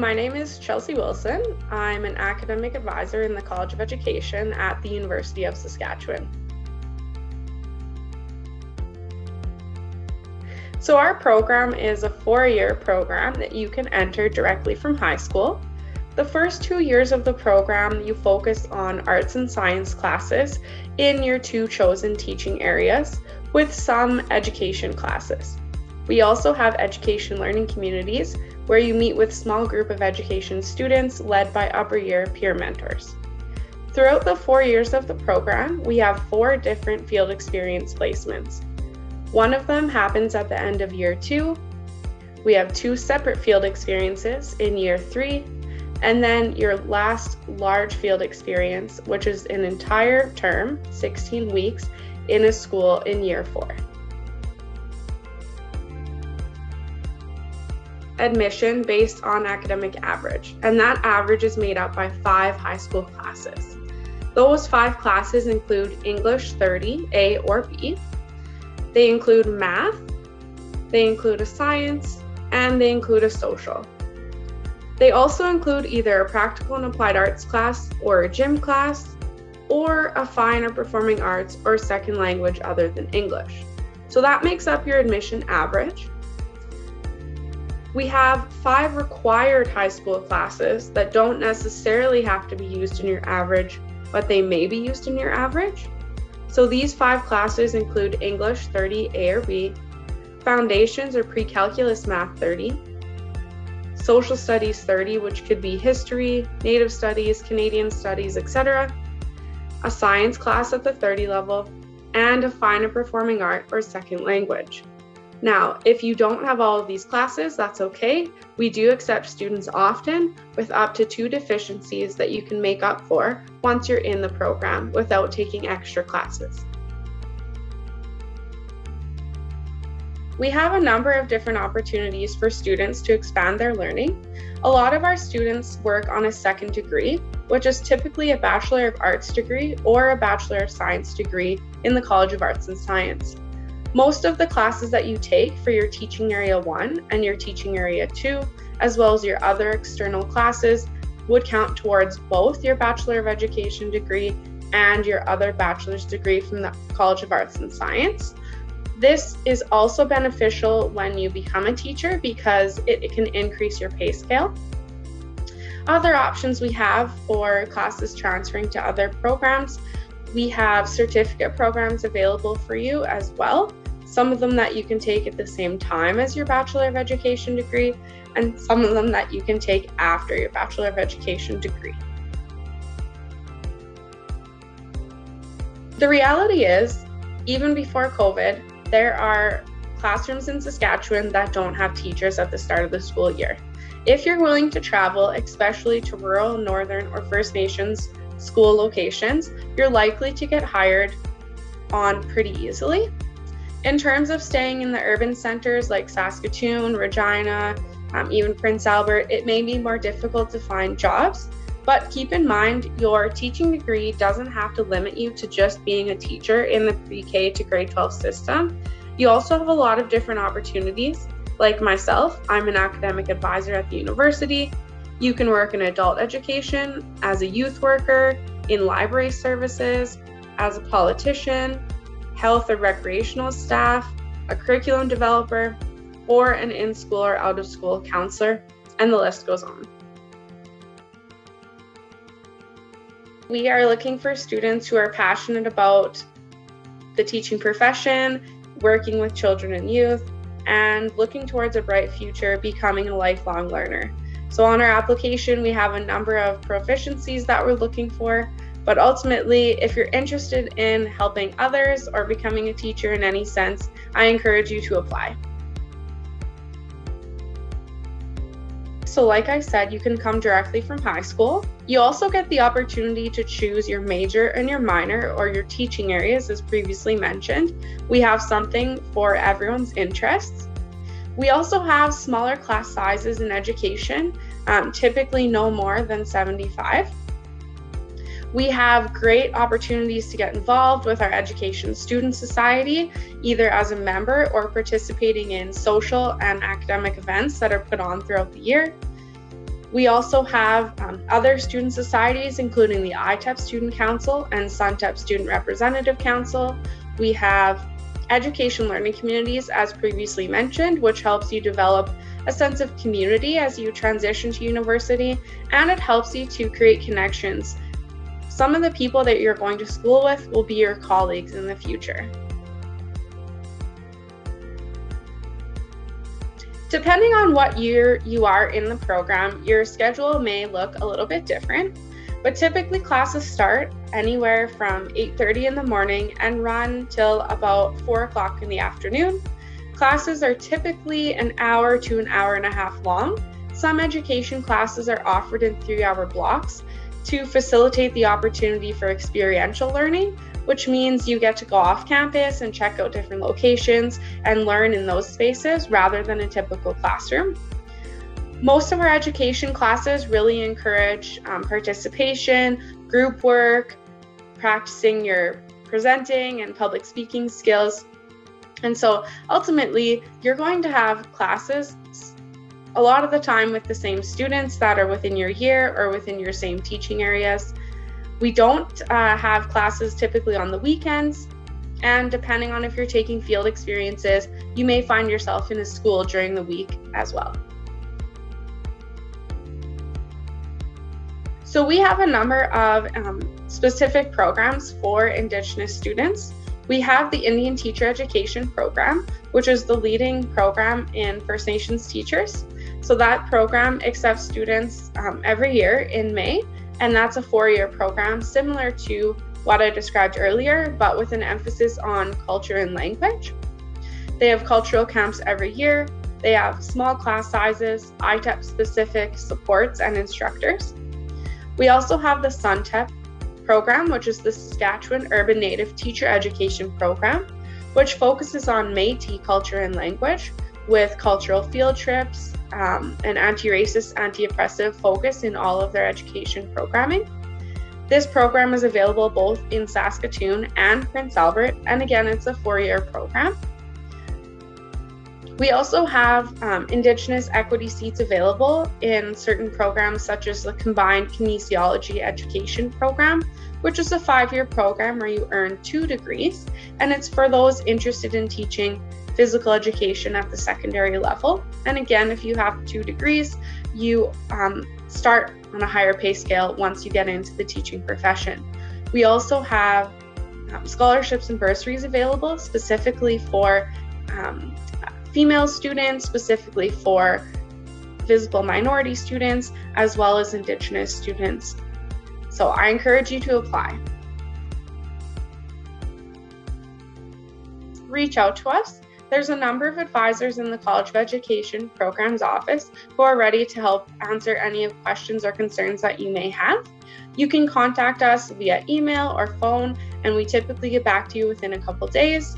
my name is Chelsea Wilson. I'm an academic advisor in the College of Education at the University of Saskatchewan. So our program is a four-year program that you can enter directly from high school. The first 2 years of the program, you focus on arts and science classes in your two chosen teaching areas, with some education classes. We also have education learning communities, where you meet with a small group of education students led by upper year peer mentors. Throughout the 4 years of the program, we have four different field experience placements. One of them happens at the end of year two. We have two separate field experiences in year three, and then your last large field experience, which is an entire term, 16 weeks, in a school in year four. Admission based on academic average, and that average is made up by 5 high school classes. Those 5 classes include English 30, A or B. They include math, they include a science, and they include a social. They also include either a practical and applied arts class or a gym class, or a fine or performing arts or second language other than English. So that makes up your admission average. We have 5 required high school classes that don't necessarily have to be used in your average, but they may be used in your average. So these 5 classes include English 30, A or B, Foundations or Pre-Calculus Math 30, Social Studies 30, which could be History, Native Studies, Canadian Studies, etc., a Science class at the 30 level, and a Fine or Performing Art or Second Language. Now, if you don't have all of these classes, that's okay. We do accept students often with up to 2 deficiencies that you can make up for once you're in the program without taking extra classes. We have a number of different opportunities for students to expand their learning. A lot of our students work on a second degree, which is typically a Bachelor of Arts degree or a Bachelor of Science degree in the College of Arts and Science. Most of the classes that you take for your teaching area 1 and your teaching area 2, as well as your other external classes, would count towards both your Bachelor of Education degree and your other bachelor's degree from the College of Arts and Science. This is also beneficial when you become a teacher because it can increase your pay scale. Other options we have for classes transferring to other programs, we have certificate programs available for you as well. Some of them that you can take at the same time as your Bachelor of Education degree, and some of them that you can take after your Bachelor of Education degree. The reality is, even before COVID, there are classrooms in Saskatchewan that don't have teachers at the start of the school year. If you're willing to travel, especially to rural, northern, or First Nations school locations, you're likely to get hired on pretty easily. In terms of staying in the urban centers like Saskatoon, Regina, even Prince Albert, it may be more difficult to find jobs, but keep in mind your teaching degree doesn't have to limit you to just being a teacher in the pre-K to grade 12 system. You also have a lot of different opportunities. Like myself, I'm an academic advisor at the university. You can work in adult education, as a youth worker, in library services, as a politician, health or recreational staff, a curriculum developer, or an in-school or out-of-school counselor, and the list goes on. We are looking for students who are passionate about the teaching profession, working with children and youth, and looking towards a bright future, becoming a lifelong learner. So on our application, we have a number of proficiencies that we're looking for, but ultimately, if you're interested in helping others or becoming a teacher in any sense, I encourage you to apply. So like I said, you can come directly from high school. You also get the opportunity to choose your major and your minor or your teaching areas, as previously mentioned. We have something for everyone's interests. We also have smaller class sizes in education, typically no more than 75. We have great opportunities to get involved with our Education Student Society, either as a member or participating in social and academic events that are put on throughout the year. We also have other student societies, including the ITEP Student Council and SUNTEP Student Representative Council. We have education learning communities, as previously mentioned, which helps you develop a sense of community as you transition to university, and it helps you to create connections. Some of the people that you're going to school with will be your colleagues in the future. Depending on what year you are in the program, your schedule may look a little bit different, but typically classes start anywhere from 8:30 in the morning and run till about 4 o'clock in the afternoon. Classes are typically an hour to an hour and a half long. Some education classes are offered in 3-hour blocks to facilitate the opportunity for experiential learning, which means you get to go off campus and check out different locations and learn in those spaces rather than a typical classroom. Most of our education classes really encourage participation, group work, practicing your presenting and public speaking skills. And so ultimately, you're going to have classes a lot of the time with the same students that are within your year or within your same teaching areas. We don't have classes typically on the weekends, and depending on if you're taking field experiences, you may find yourself in a school during the week as well. So we have a number of specific programs for Indigenous students. We have the Indian Teacher Education Program, which is the leading program in First Nations teachers. So that program accepts students every year in May, and that's a 4-year program similar to what I described earlier, but with an emphasis on culture and language. They have cultural camps every year. They have small class sizes, ITEP specific supports and instructors. We also have the SUNTEP program, which is the Saskatchewan Urban Native Teacher Education Program, which focuses on Métis culture and language with cultural field trips, an anti-racist, anti-oppressive focus in all of their education programming. This program is available both in Saskatoon and Prince Albert, and again, it's a 4-year program. We also have Indigenous equity seats available in certain programs such as the Combined Kinesiology Education Program, which is a 5-year program where you earn 2 degrees, and it's for those interested in teaching physical education at the secondary level. And again, if you have 2 degrees, you start on a higher pay scale once you get into the teaching profession. We also have scholarships and bursaries available specifically for female students, specifically for visible minority students, as well as Indigenous students. So I encourage you to apply. Reach out to us. There's a number of advisors in the College of Education Programs Office who are ready to help answer any of questions or concerns that you may have. You can contact us via email or phone, and we typically get back to you within a couple days.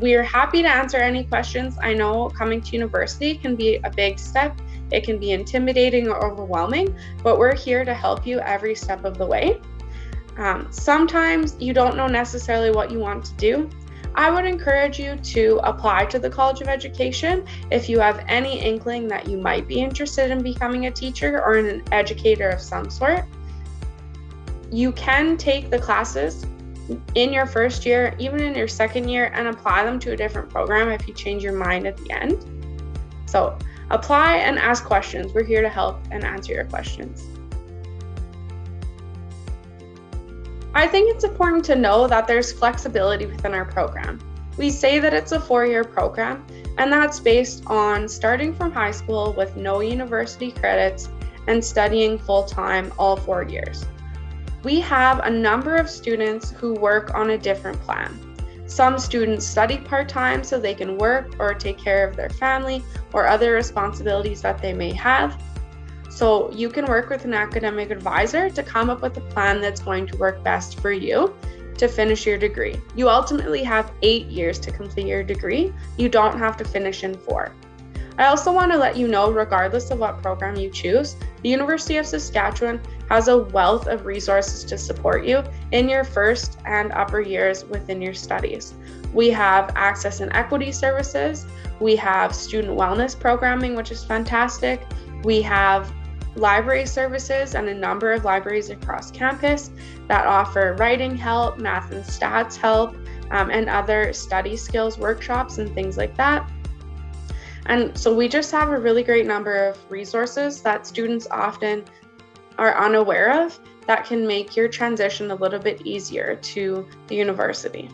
We are happy to answer any questions. I know coming to university can be a big step. It can be intimidating or overwhelming, but we're here to help you every step of the way. Sometimes you don't know necessarily what you want to do. I would encourage you to apply to the College of Education if you have any inkling that you might be interested in becoming a teacher or an educator of some sort. You can take the classes in your first year, even in your second year, and apply them to a different program if you change your mind at the end. So apply and ask questions. We're here to help and answer your questions. I think it's important to know that there's flexibility within our program. We say that it's a 4-year program, and that's based on starting from high school with no university credits and studying full-time all 4 years. We have a number of students who work on a different plan. Some students study part-time so they can work or take care of their family or other responsibilities that they may have. So you can work with an academic advisor to come up with a plan that's going to work best for you to finish your degree. You ultimately have 8 years to complete your degree. You don't have to finish in 4. I also want to let you know, regardless of what program you choose, the University of Saskatchewan has a wealth of resources to support you in your first and upper years within your studies. We have access and equity services. We have student wellness programming, which is fantastic. We have library services and a number of libraries across campus that offer writing help, math and stats help, and other study skills workshops and things like that. And so we just have a really great number of resources that students often are unaware of that can make your transition a little bit easier to the university.